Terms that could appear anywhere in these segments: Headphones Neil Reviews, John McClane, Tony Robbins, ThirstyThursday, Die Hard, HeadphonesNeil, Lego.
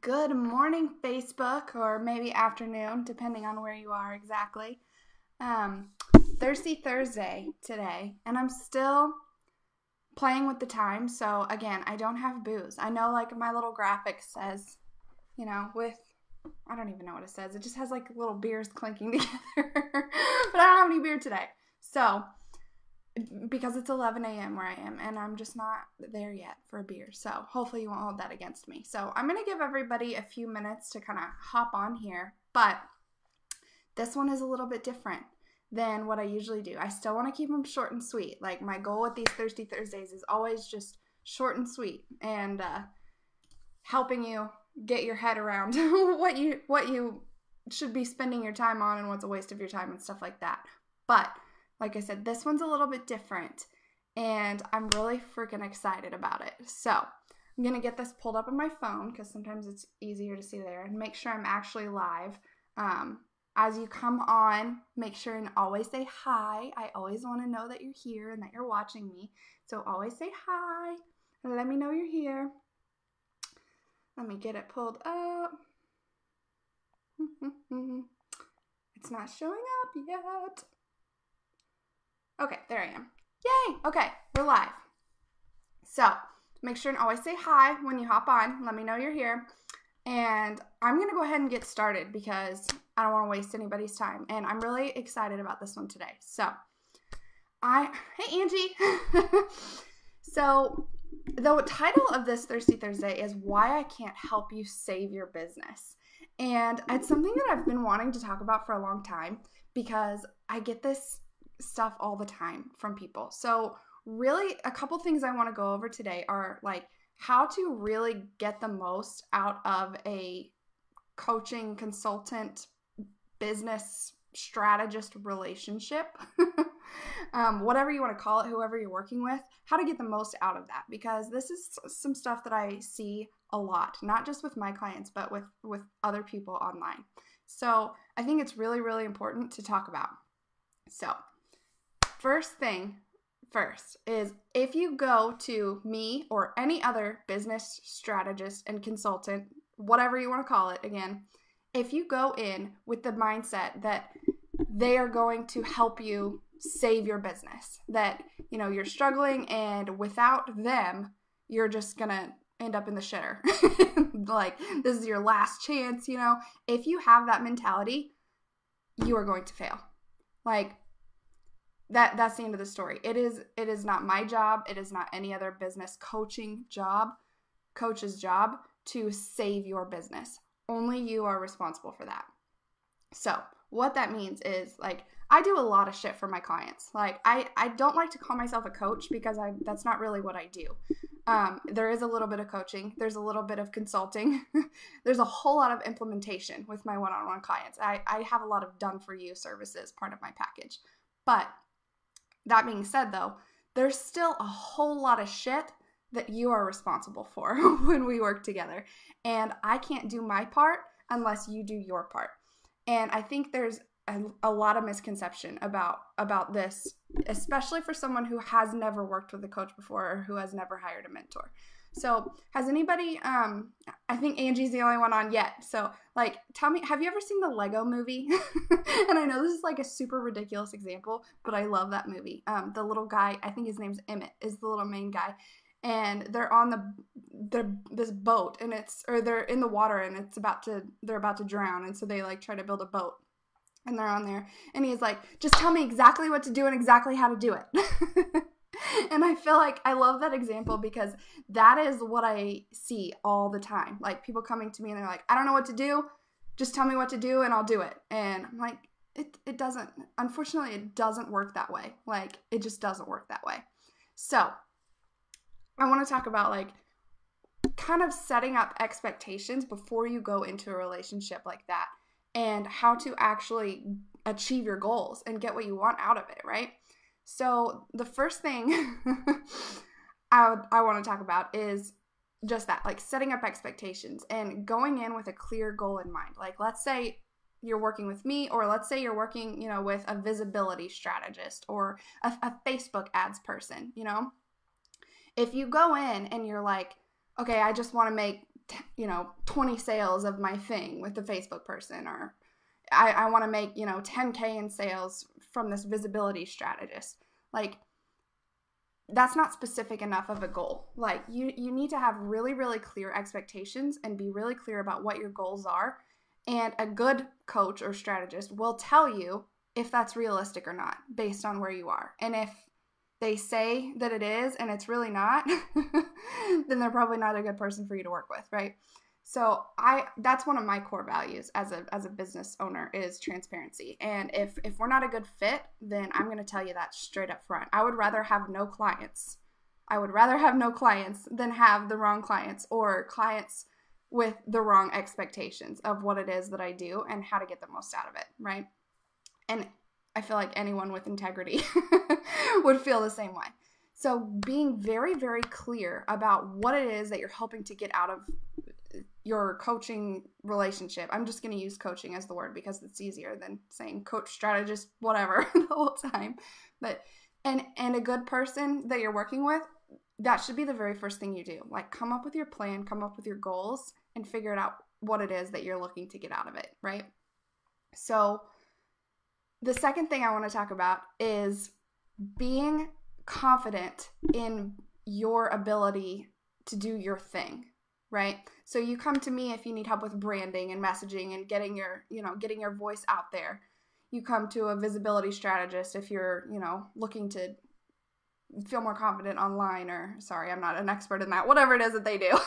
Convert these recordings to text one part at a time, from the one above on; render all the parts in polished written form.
Good morning, Facebook, or maybe afternoon, depending on where you are exactly. Thirsty Thursday today, and I'm still playing with the time, so again, I don't have booze. I know, like, my little graphic says, you know, with, I don't even know what it says. It just has, like, little beers clinking together, but I don't have any beer today. So, because it's 11 a.m. where I am, and I'm just not there yet for a beer, so hopefully you won't hold that against me. So I'm going to give everybody a few minutes to kind of hop on here, but this one is a little bit different than what I usually do. I still want to keep them short and sweet. Like, my goal with these Thirsty Thursdays is always just short and sweet and helping you get your head around what you should be spending your time on and what's a waste of your time and stuff like that. But like I said, this one's a little bit different, and I'm really freaking excited about it. So I'm going to get this pulled up on my phone because sometimes it's easier to see there, and make sure I'm actually live. As you come on, make sure and always say hi. I always want to know that you're here and that you're watching me. So always say hi and let me know you're here. Let me get it pulled up. It's not showing up yet. Okay, there I am. Yay! Okay, we're live. So, make sure and always say hi when you hop on. Let me know you're here. And I'm going to go ahead and get started because I don't want to waste anybody's time. And I'm really excited about this one today. So, hey, Angie! So, the title of this Thirsty Thursday is Why I Can't Help You Save Your Business. And it's something that I've been wanting to talk about for a long time because I get this stuff all the time from people. So really a couple things I want to go over today are like how to really get the most out of a coaching consultant business strategist relationship, whatever you want to call it, whoever you're working with, how to get the most out of that, because this is some stuff that I see a lot, not just with my clients, but with other people online. So I think it's really, really important to talk about. So first thing first is if you go to me or any other business strategist and consultant, whatever you want to call it, again, if you go in with the mindset that they are going to help you save your business, that, you know, you're struggling and without them, you're just going to end up in the shitter. Like, this is your last chance, you know, if you have that mentality, you are going to fail. Like, that's the end of the story. It is not my job. It is not any other business coach's job to save your business. Only you are responsible for that. So what that means is, like, I do a lot of shit for my clients. Like, I don't like to call myself a coach because that's not really what I do. There is a little bit of coaching. There's a little bit of consulting. There's a whole lot of implementation with my one-on-one clients. I have a lot of done-for-you services part of my package. But that being said, though, there's still a whole lot of shit that you are responsible for when we work together. And I can't do my part unless you do your part. And I think there's a lot of misconception about this, especially for someone who has never worked with a coach before or who has never hired a mentor. So has anybody, I think Angie's the only one on yet. So, like, tell me, have you ever seen the Lego Movie? And I know this is like a super ridiculous example, but I love that movie. The little guy, I think his name's Emmett, is the little main guy. And they're on this boat and they're in the water and they're about to drown. And so they, like, try to build a boat. And they're on there, and he's like, just tell me exactly what to do and exactly how to do it. And I feel like I love that example because that is what I see all the time. Like, people coming to me and they're like, I don't know what to do. Just tell me what to do and I'll do it. And I'm like, it doesn't, unfortunately, it doesn't work that way. Like, it just doesn't work that way. So I want to talk about, like, kind of setting up expectations before you go into a relationship like that, and how to actually achieve your goals and get what you want out of it, right? So the first thing I want to talk about is just that, like, setting up expectations and going in with a clear goal in mind. Like, let's say you're working with me, or let's say you're working, you know, with a visibility strategist or a Facebook ads person, you know? If you go in and you're like, okay, I just want to make 20 sales of my thing with the Facebook person, or I want to make, 10K in sales from this visibility strategist. Like, that's not specific enough of a goal. Like, you need to have really, really clear expectations and be really clear about what your goals are. And a good coach or strategist will tell you if that's realistic or not based on where you are. And if they say that it is and it's really not, then they're probably not a good person for you to work with, right? So that's one of my core values as a business owner is transparency. And if we're not a good fit, then I'm going to tell you that straight up front. I would rather have no clients. I would rather have no clients than have the wrong clients, or clients with the wrong expectations of what it is that I do and how to get the most out of it, right? And I feel like anyone with integrity would feel the same way. So being very, very clear about what it is that you're hoping to get out of your coaching relationship. I'm just going to use coaching as the word because it's easier than saying coach, strategist, whatever the whole time. But and a good person that you're working with, that should be the very first thing you do. Like, come up with your plan, come up with your goals, and figure out what it is that you're looking to get out of it, right? So the second thing I want to talk about is being confident in your ability to do your thing, right? So you come to me if you need help with branding and messaging and getting your, getting your voice out there. You come to a visibility strategist if you're, looking to feel more confident online, or sorry, I'm not an expert in that, whatever it is that they do,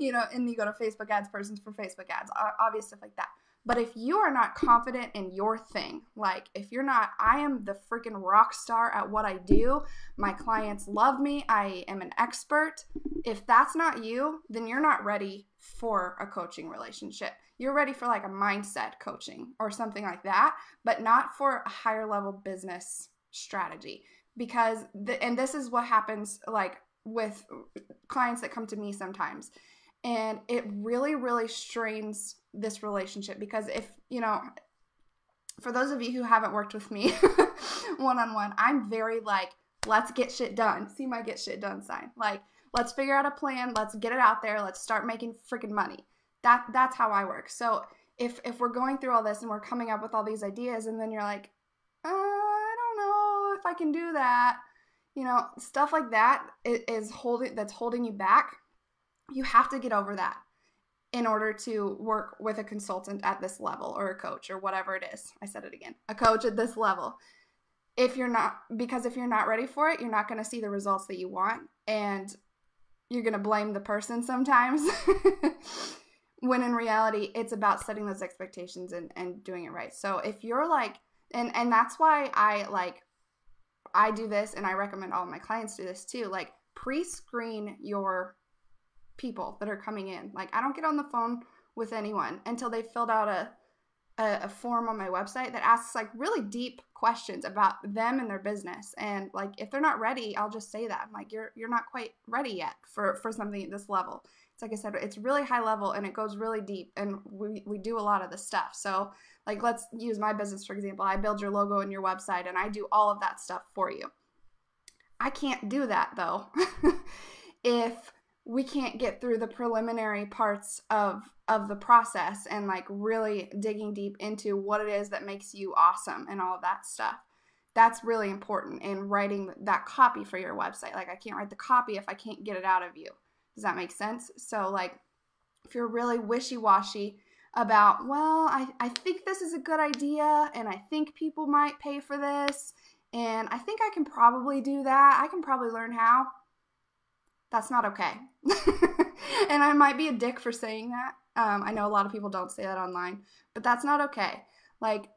and you go to Facebook ads persons for Facebook ads, obvious stuff like that. But if you are not confident in your thing, like if you're not, I am the freaking rock star at what I do. My clients love me. I am an expert. If that's not you, then you're not ready for a coaching relationship. You're ready for like a mindset coaching or something like that, but not for a higher level business strategy. Because, and this is what happens like with clients that come to me sometimes. And it really, really strains this relationship because if, for those of you who haven't worked with me one-on-one, I'm very like, let's get shit done. See my get shit done sign. Like, let's figure out a plan. Let's get it out there. Let's start making freaking money. That's how I work. So if we're going through all this and we're coming up with all these ideas and then you're like, I can do that, stuff like that that's holding you back. You have to get over that in order to work with a consultant at this level, or a coach, or whatever it is. I said it again, a coach at this level. Because if you're not ready for it, you're not going to see the results that you want, and you're going to blame the person sometimes when in reality, it's about setting those expectations and doing it right. So if you're like, and that's why I do this, and I recommend all my clients do this too. Like, pre-screen your people that are coming in. Like, I don't get on the phone with anyone until they filled out a form on my website that asks like really deep questions about them and their business. And like, if they're not ready, I'll just say that. I'm like, you're not quite ready yet for something at this level. It's like I said, it's really high level and it goes really deep, and we do a lot of this stuff. So like, let's use my business, for example. I build your logo and your website and I do all of that stuff for you. I can't do that though if we can't get through the preliminary parts of the process and like really digging deep into what it is that makes you awesome and all of that stuff. That's really important in writing that copy for your website. Like, I can't write the copy if I can't get it out of you. Does that make sense? So like, if you're really wishy-washy about, well, I think this is a good idea and I think people might pay for this and I think I can probably do that. I can probably learn how. That's not okay. And I might be a dick for saying that. I know a lot of people don't say that online, but that's not okay. Like,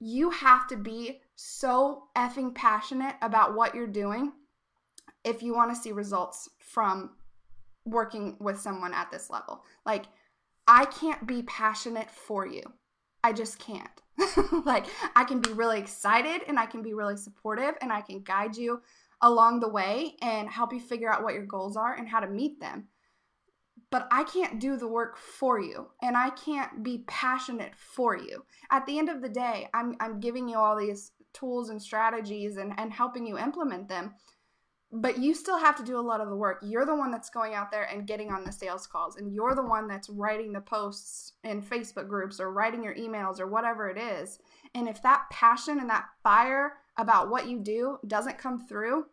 you have to be so effing passionate about what you're doing if you want to see results from working with someone at this level. Like, I can't be passionate for you. I just can't. Like, I can be really excited and I can be really supportive and I can guide you along the way and help you figure out what your goals are and how to meet them. But I can't do the work for you, and I can't be passionate for you. At the end of the day, I'm giving you all these tools and strategies and helping you implement them. But you still have to do a lot of the work. You're the one that's going out there and getting on the sales calls, and you're the one that's writing the posts in Facebook groups or writing your emails or whatever it is. And if that passion and that fire about what you do doesn't come through,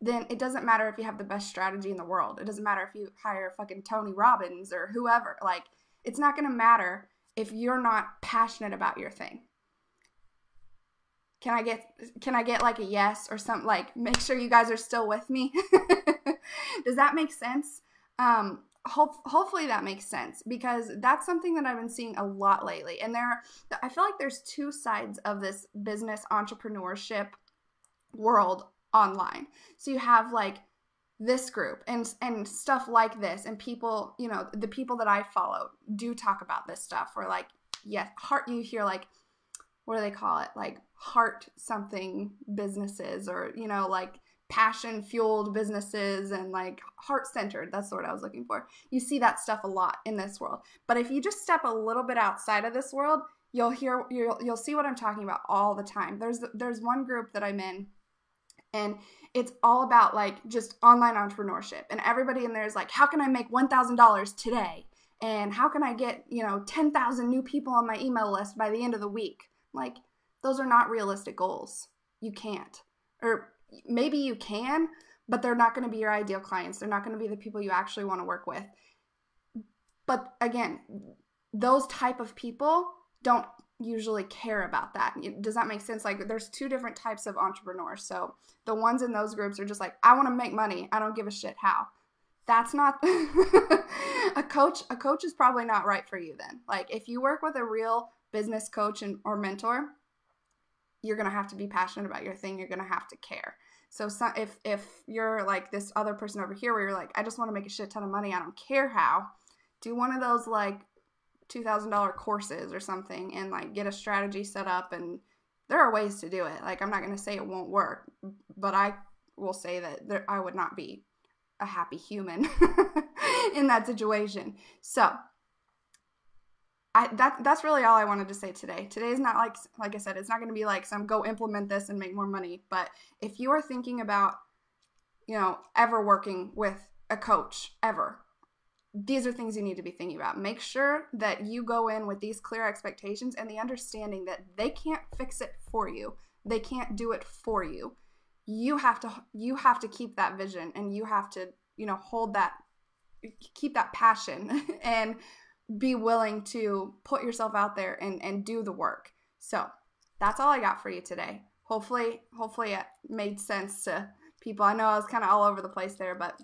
then it doesn't matter if you have the best strategy in the world. It doesn't matter if you hire fucking Tony Robbins or whoever. Like, it's not going to matter if you're not passionate about your thing. Can I get like a yes or something? Like, make sure you guys are still with me. Does that make sense? Hopefully that makes sense, because that's something that I've been seeing a lot lately. And I feel like there's two sides of this business entrepreneurship world online. So you have like this group and stuff like this, and people, you know, the people that I follow do talk about this stuff. Or like, yes, you hear like, what do they call it? Like heart something businesses, or, you know, like passion fueled businesses and like heart centered. That's the word I was looking for. You see that stuff a lot in this world. But if you just step a little bit outside of this world, you'll see what I'm talking about all the time. There's one group that I'm in, and it's all about like just online entrepreneurship, and everybody in there is like, how can I make $1,000 today? And how can I get, you know, 10,000 new people on my email list by the end of the week? Like, those are not realistic goals. You can't. Or maybe you can, but they're not going to be your ideal clients. They're not going to be the people you actually want to work with. But again, those type of people don't usually care about that. Does that make sense? Like, there's two different types of entrepreneurs. So the ones in those groups are just like, I want to make money. I don't give a shit how. That's not a coach is probably not right for you then. Like, if you work with a real business coach or mentor, you're going to have to be passionate about your thing. You're going to have to care. So if you're like this other person over here where you're like, I just want to make a shit ton of money, I don't care how, do one of those like $2,000 courses or something and like get a strategy set up. And there are ways to do it. Like, I'm not going to say it won't work, but I will say that I would not be a happy human in that situation. So that's really all I wanted to say today. Today is not like I said, it's not going to be like some go implement this and make more money. But if you are thinking about, you know, ever working with a coach ever, these are things you need to be thinking about. Make sure that you go in with these clear expectations and the understanding that they can't fix it for you. They can't do it for you. You have to keep that vision, and you have to, you know, keep that passion and be willing to put yourself out there and do the work. So that's all I got for you today. Hopefully it made sense to people. I know I was kind of all over the place there, but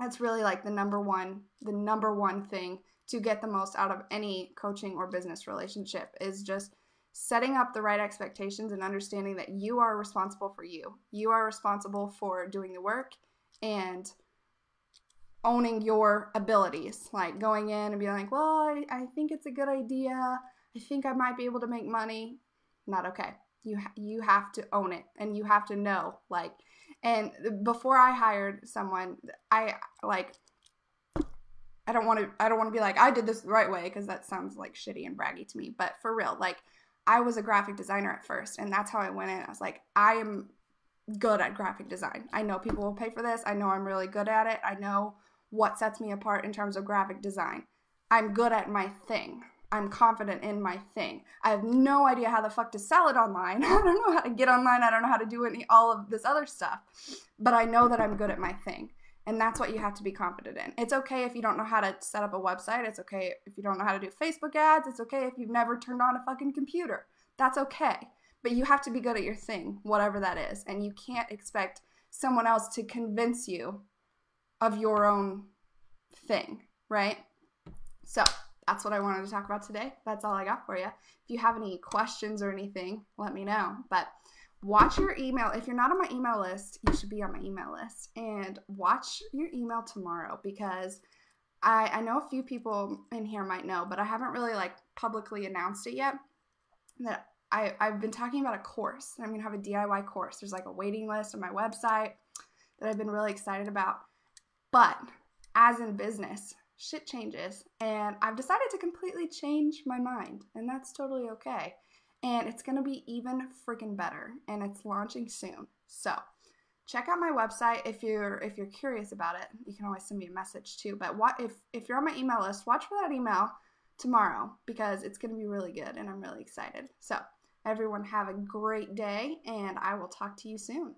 that's really like the number one thing to get the most out of any coaching or business relationship is just setting up the right expectations and understanding that you are responsible for you. You are responsible for doing the work and owning your abilities, like going in and being like, well, I think it's a good idea. I think I might be able to make money. Not okay. You have to own it, and you have to know, like, and before I hired someone, I don't want to be like, I did this the right way, because that sounds like shitty and braggy to me. But for real, like, I was a graphic designer at first, and that's how I went in. I was like, I am good at graphic design. I know people will pay for this. I know I'm really good at it. I know what sets me apart in terms of graphic design. I'm good at my thing. I'm confident in my thing. I have no idea how the fuck to sell it online. I don't know how to get online. I don't know how to do all of this other stuff, but I know that I'm good at my thing. And that's what you have to be confident in. It's okay if you don't know how to set up a website. It's okay if you don't know how to do Facebook ads. It's okay if you've never turned on a fucking computer. That's okay. But you have to be good at your thing, whatever that is. And you can't expect someone else to convince you of your own thing, right? So that's what I wanted to talk about today. That's all I got for you. If you have any questions or anything, let me know. But watch your email. If you're not on my email list, you should be on my email list. And watch your email tomorrow, because I know a few people in here might know, but I haven't really like publicly announced it yet, that I've been talking about a course. I'm going to have a DIY course. There's like a waiting list on my website that I've been really excited about. But as in business, shit changes, and I've decided to completely change my mind, and that's totally okay. And it's going to be even freaking better, and it's launching soon. So check out my website if you're curious about it. You can always send me a message too. But what if you're on my email list, watch for that email tomorrow because it's going to be really good and I'm really excited. So everyone have a great day and I will talk to you soon.